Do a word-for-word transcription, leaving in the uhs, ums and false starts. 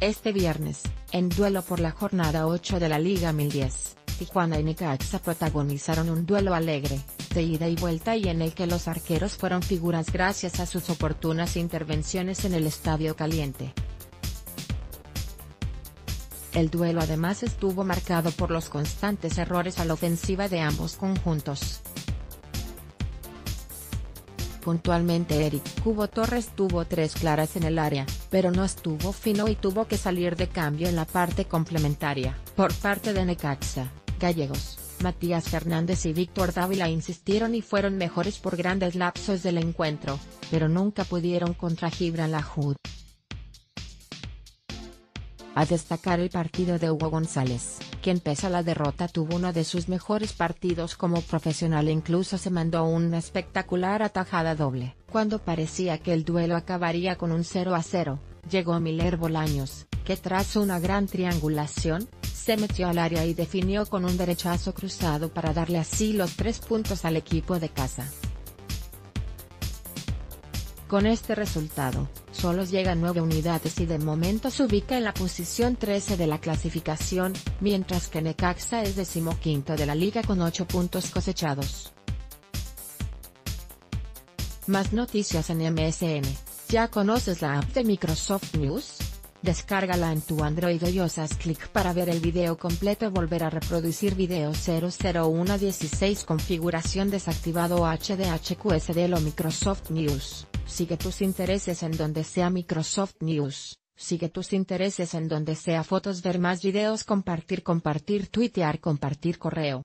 Este viernes, en duelo por la jornada ocho de la Liga M X, Tijuana y Necaxa protagonizaron un duelo alegre, de ida y vuelta y en el que los arqueros fueron figuras gracias a sus oportunas intervenciones en el Estadio Caliente. El duelo además estuvo marcado por los constantes errores a la ofensiva de ambos conjuntos. Puntualmente Eric Cubo Torres tuvo tres claras en el área, pero no estuvo fino y tuvo que salir de cambio en la parte complementaria. Por parte de Necaxa, Gallegos, Matías Fernández y Víctor Dávila insistieron y fueron mejores por grandes lapsos del encuentro, pero nunca pudieron contra Gibran Lajud. A destacar el partido de Hugo González, quien pese a la derrota tuvo uno de sus mejores partidos como profesional e incluso se mandó una espectacular atajada doble. Cuando parecía que el duelo acabaría con un cero a cero, llegó Miler Bolaños, que tras una gran triangulación, se metió al área y definió con un derechazo cruzado para darle así los tres puntos al equipo de casa. Con este resultado, solo llega a nueve unidades y de momento se ubica en la posición trece de la clasificación, mientras que Necaxa es decimoquinto de la liga con ocho puntos cosechados. Más noticias en M S N. ¿Ya conoces la app de Microsoft News? Descárgala en tu Android y haz clic para ver el video completo. Volver a reproducir video cero cero uno dieciséis. Configuración desactivado H D H Q S D. Lo Microsoft News. Sigue tus intereses en donde sea Microsoft News, sigue tus intereses en donde sea fotos, ver más videos, compartir, compartir, tuitear, compartir correo.